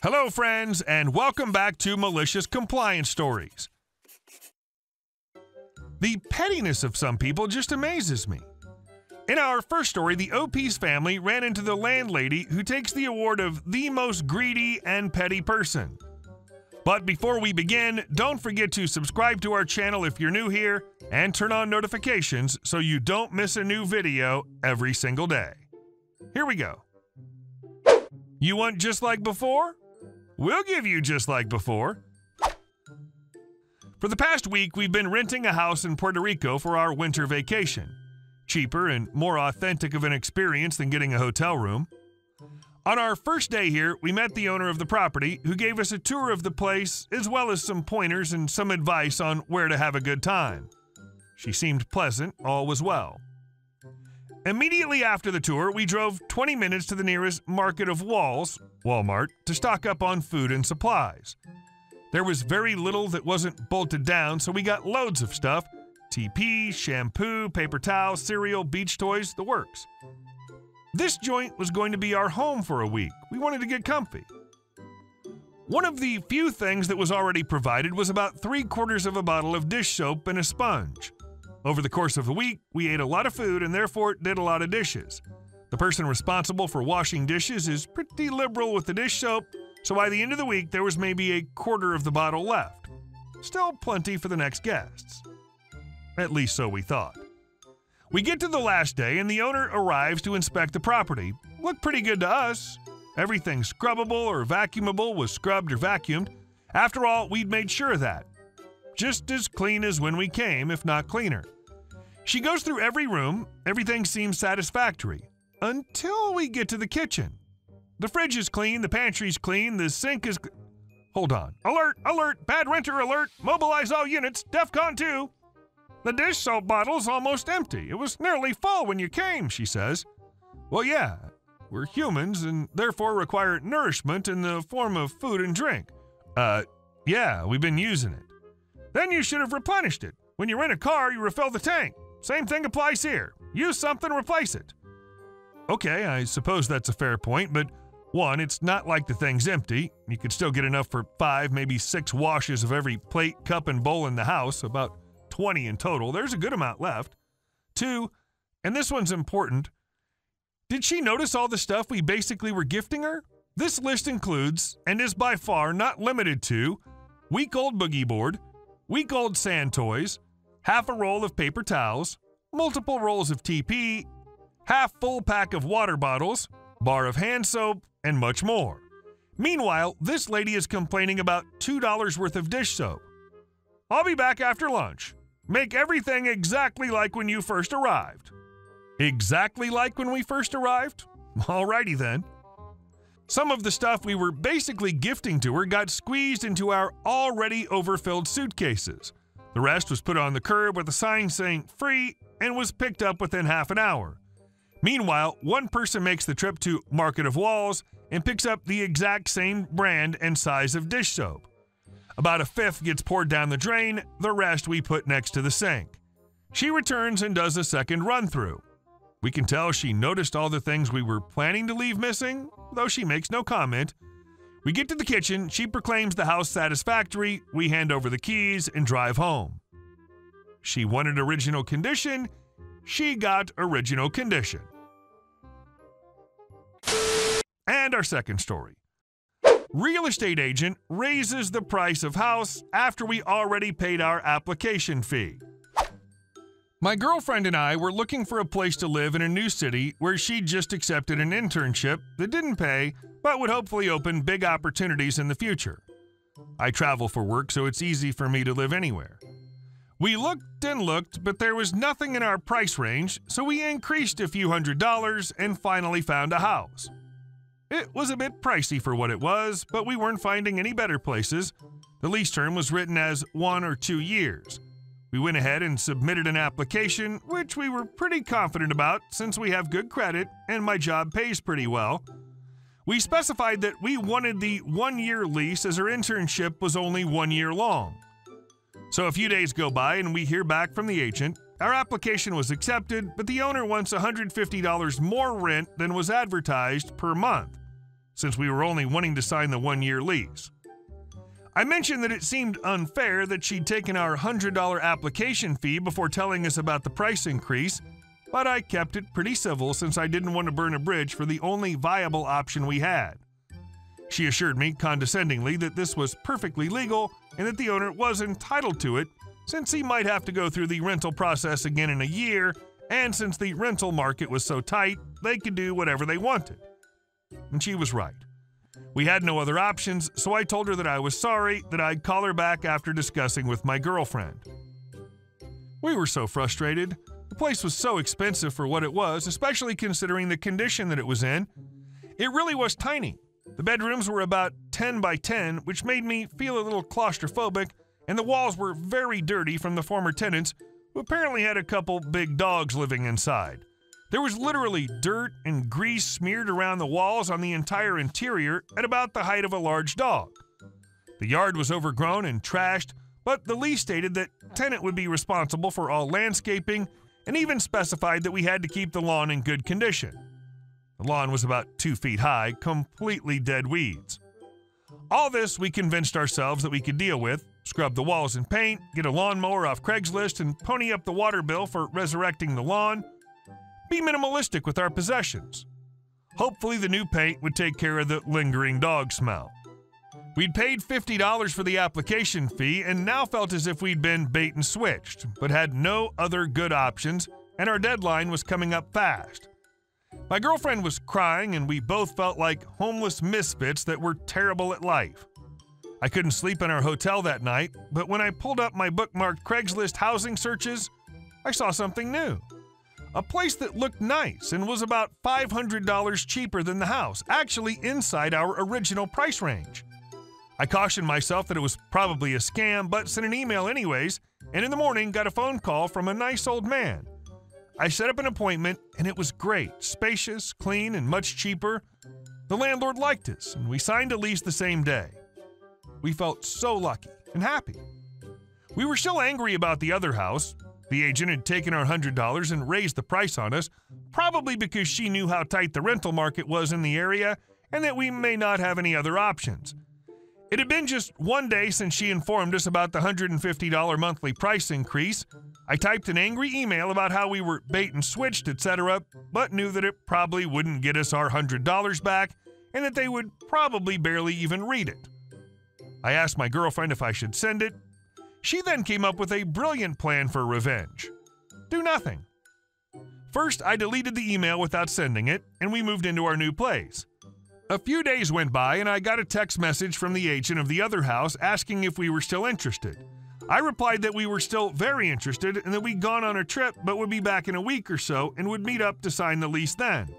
Hello, friends, and welcome back to Malicious Compliance Stories. The pettiness of some people just amazes me. In our first story, the OP's family ran into the landlady who takes the award of the most greedy and petty person. But before we begin, don't forget to subscribe to our channel if you're new here and turn on notifications so you don't miss a new video every single day. Here we go. You want just like before? We'll give you just like before. For the past week, we've been renting a house in Puerto Rico for our winter vacation. Cheaper and more authentic of an experience than getting a hotel room. On our first day here, we met the owner of the property, who gave us a tour of the place as well as some pointers and some advice on where to have a good time. She seemed pleasant, all was well. Immediately after the tour, we drove 20 minutes to the nearest market of Walls, Walmart, to stock up on food and supplies. There was very little that wasn't bolted down, so we got loads of stuff. TP, shampoo, paper towels, cereal, beach toys, the works. This joint was going to be our home for a week. We wanted to get comfy. One of the few things that was already provided was about 3/4 of a bottle of dish soap and a sponge. Over the course of the week, we ate a lot of food and therefore did a lot of dishes. The person responsible for washing dishes is pretty liberal with the dish soap, so by the end of the week, there was maybe 1/4 of the bottle left. Still plenty for the next guests. At least so we thought. We get to the last day and the owner arrives to inspect the property. Looked pretty good to us. Everything scrubbable or vacuumable was scrubbed or vacuumed. After all, we'd made sure of that. Just as clean as when we came, if not cleaner. She goes through every room. Everything seems satisfactory. Until we get to the kitchen. The fridge is clean, the pantry's clean, the sink is... Hold on. Alert! Alert! Bad renter alert! Mobilize all units! DEFCON 2! The dish soap bottle's almost empty. It was nearly full when you came, she says. Well, yeah, we're humans and therefore require nourishment in the form of food and drink. Yeah, we've been using it. Then you should have replenished it. When you rent a car, you refill the tank. Same thing applies here. Use something, replace it. Okay, I suppose that's a fair point, but one, it's not like the thing's empty. You could still get enough for 5, maybe 6 washes of every plate, cup, and bowl in the house, about 20 in total. There's a good amount left. 2, and this one's important, did she notice all the stuff we basically were gifting her? This list includes, and is by far not limited to, week-old boogie board, week-old sand toys, half a roll of paper towels, multiple rolls of TP, half full pack of water bottles, bar of hand soap, and much more. Meanwhile, this lady is complaining about $2 worth of dish soap. I'll be back after lunch. Make everything exactly like when you first arrived. Exactly like when we first arrived? Alrighty then. Some of the stuff we were basically gifting to her got squeezed into our already overfilled suitcases. The rest was put on the curb with a sign saying free and was picked up within half an hour. Meanwhile, one person makes the trip to Market of Walls and picks up the exact same brand and size of dish soap. About 1/5 gets poured down the drain, the rest we put next to the sink. She returns and does a second run-through. We can tell she noticed all the things we were planning to leave missing, though she makes no comment. We get to the kitchen, she proclaims the house satisfactory, we hand over the keys and drive home. She wanted original condition, she got original condition. And our second story. Real estate agent raises the price of house after we already paid our application fee. My girlfriend and I were looking for a place to live in a new city where she just accepted an internship that didn't pay but would hopefully open big opportunities in the future. I travel for work, so it's easy for me to live anywhere. We looked and looked, but there was nothing in our price range, so we increased a few $100s and finally found a house. It was a bit pricey for what it was, but we weren't finding any better places. The lease term was written as 1 or 2 years. We went ahead and submitted an application, which we were pretty confident about since we have good credit and my job pays pretty well. We specified that we wanted the 1-year lease as her internship was only 1 year long. So a few days go by and we hear back from the agent. Our application was accepted, but the owner wants $150 more rent than was advertised per month. since we were only wanting to sign the one-year lease. I mentioned that it seemed unfair that she'd taken our $100 application fee before telling us about the price increase, but I kept it pretty civil since I didn't want to burn a bridge for the only viable option we had. She assured me condescendingly that this was perfectly legal and that the owner was entitled to it, since he might have to go through the rental process again in a year, and since the rental market was so tight, they could do whatever they wanted. And she was right. We had no other options, so I told her that I was sorry, that I'd call her back after discussing with my girlfriend. We were so frustrated. The place was so expensive for what it was, especially considering the condition that it was in. It really was tiny. The bedrooms were about 10 by 10, which made me feel a little claustrophobic, and the walls were very dirty from the former tenants, who apparently had a couple big dogs living inside. There was literally dirt and grease smeared around the walls on the entire interior at about the height of a large dog. The yard was overgrown and trashed, but the lease stated that tenant would be responsible for all landscaping and even specified that we had to keep the lawn in good condition. The lawn was about 2 feet high, completely dead weeds. All this we convinced ourselves that we could deal with, scrub the walls and paint, get a lawnmower off Craigslist, and pony up the water bill for resurrecting the lawn. Be minimalistic with our possessions. Hopefully the new paint would take care of the lingering dog smell. We'd paid $50 for the application fee and now felt as if we'd been bait and switched, but had no other good options, and our deadline was coming up fast. My girlfriend was crying and we both felt like homeless misfits that were terrible at life. I couldn't sleep in our hotel that night, but when I pulled up my bookmarked Craigslist housing searches, I saw something new. A place that looked nice and was about $500 cheaper than the house, actually inside our original price range. I cautioned myself that it was probably a scam, but sent an email anyways, and in the morning got a phone call from a nice old man. I set up an appointment, and it was great, spacious, clean, and much cheaper. The landlord liked us, and we signed a lease the same day. We felt so lucky and happy. We were still angry about the other house. The agent had taken our $100 and raised the price on us, probably because she knew how tight the rental market was in the area and that we may not have any other options. It had been just one day since she informed us about the $150 monthly price increase. I typed an angry email about how we were bait and switched, etc., but knew that it probably wouldn't get us our $100 back and that they would probably barely even read it. I asked my girlfriend if I should send it. She then came up with a brilliant plan for revenge. Do nothing. First, I deleted the email without sending it, and we moved into our new place. A few days went by, and I got a text message from the agent of the other house asking if we were still interested. I replied that we were still very interested and that we'd gone on a trip but would be back in a week or so and would meet up to sign the lease then.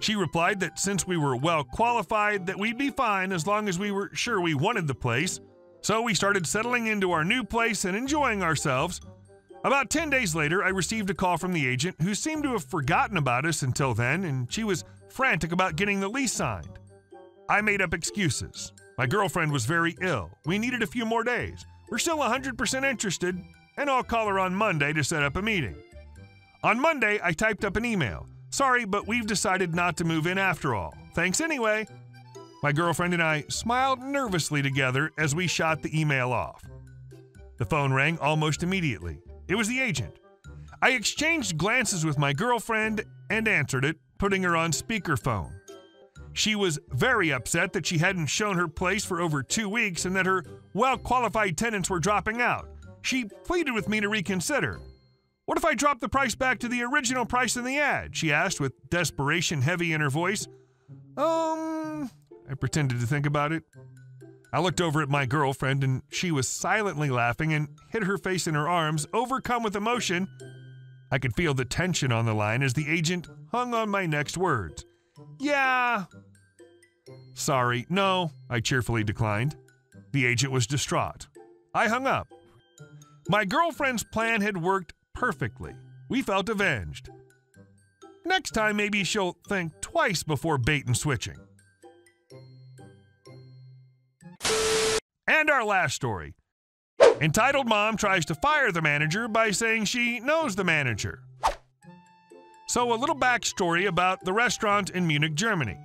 She replied that since we were well qualified, that we'd be fine as long as we were sure we wanted the place. So we started settling into our new place and enjoying ourselves. About 10 days later, I received a call from the agent who seemed to have forgotten about us until then, and she was frantic about getting the lease signed. I made up excuses. My girlfriend was very ill. We needed a few more days. We're still 100% interested, and I'll call her on Monday to set up a meeting. On Monday, I typed up an email. Sorry, but we've decided not to move in after all. Thanks anyway. My girlfriend and I smiled nervously together as we shot the email off. The phone rang almost immediately. It was the agent. I exchanged glances with my girlfriend and answered it, putting her on speakerphone. She was very upset that she hadn't shown her place for over 2 weeks and that her well-qualified tenants were dropping out. She pleaded with me to reconsider. What if I drop the price back to the original price in the ad? She asked with desperation heavy in her voice. I pretended to think about it. I looked over at my girlfriend, and she was silently laughing and hid her face in her arms, overcome with emotion. I could feel the tension on the line as the agent hung on my next words. Yeah. Sorry, no, I cheerfully declined. The agent was distraught. I hung up. My girlfriend's plan had worked perfectly. We felt avenged. Next time, maybe she'll think twice before bait and switching. And our last story. Entitled mom tries to fire the manager by saying she knows the manager. So a little backstory about the restaurant in Munich, Germany.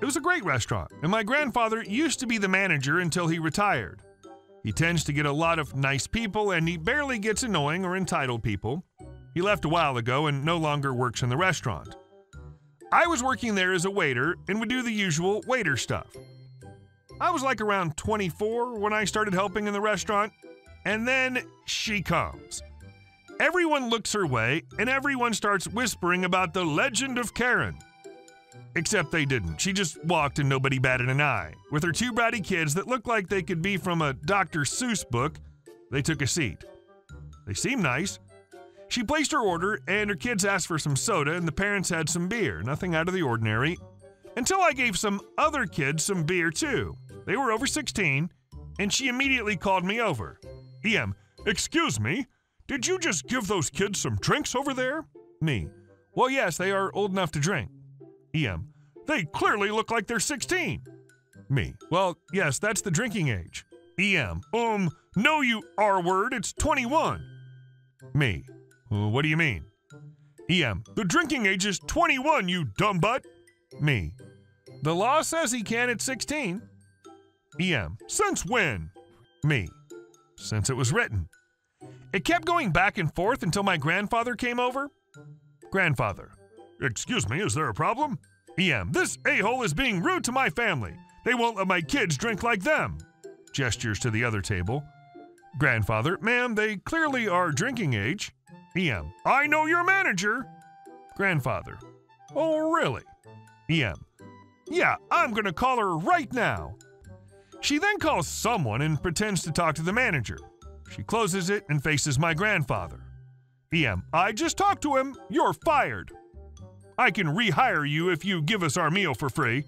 It was a great restaurant, and my grandfather used to be the manager until he retired. He tends to get a lot of nice people, and he barely gets annoying or entitled people. He left a while ago and no longer works in the restaurant. I was working there as a waiter and would do the usual waiter stuff. I was like around 24 when I started helping in the restaurant, and then she comes. Everyone looks her way, and everyone starts whispering about the legend of Karen. Except they didn't. She just walked and nobody batted an eye. With her two bratty kids that looked like they could be from a Dr. Seuss book, they took a seat. They seemed nice. She placed her order, and her kids asked for some soda, and the parents had some beer. Nothing out of the ordinary. Until I gave some other kids some beer, too. They were over 16, and she immediately called me over. E.M., excuse me, did you just give those kids some drinks over there? Me, well, yes, they are old enough to drink. E.M., they clearly look like they're 16. Me, well, yes, that's the drinking age. E.M., no, you R-word, it's 21. Me, what do you mean? E.M., the drinking age is 21, you dumb butt. Me, the law says he can at 16. E.M., since when? Me, since it was written. It kept going back and forth until my grandfather came over. Grandfather, excuse me, is there a problem? E.M., this a-hole is being rude to my family. They won't let my kids drink like them. Gestures to the other table. Grandfather, ma'am, they clearly are drinking age. E.M., I know your manager. Grandfather, oh, really? E.M., yeah, I'm gonna call her right now. She then calls someone and pretends to talk to the manager. She closes it and faces my grandfather. E.M., I just talked to him. You're fired. I can rehire you if you give us our meal for free.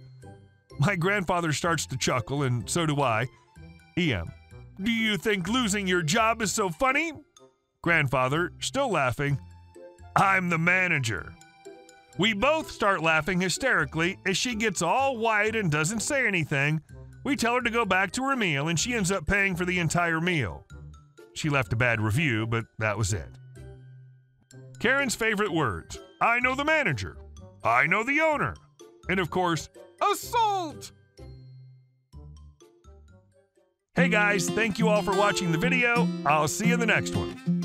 My grandfather starts to chuckle, and so do I. E.M., do you think losing your job is so funny? Grandfather, still laughing, I'm the manager. We both start laughing hysterically as she gets all white and doesn't say anything. We tell her to go back to her meal, and she ends up paying for the entire meal. She left a bad review, but that was it. Karen's favorite words. I know the manager. I know the owner. And of course, assault! Hey guys, thank you all for watching the video. I'll see you in the next one.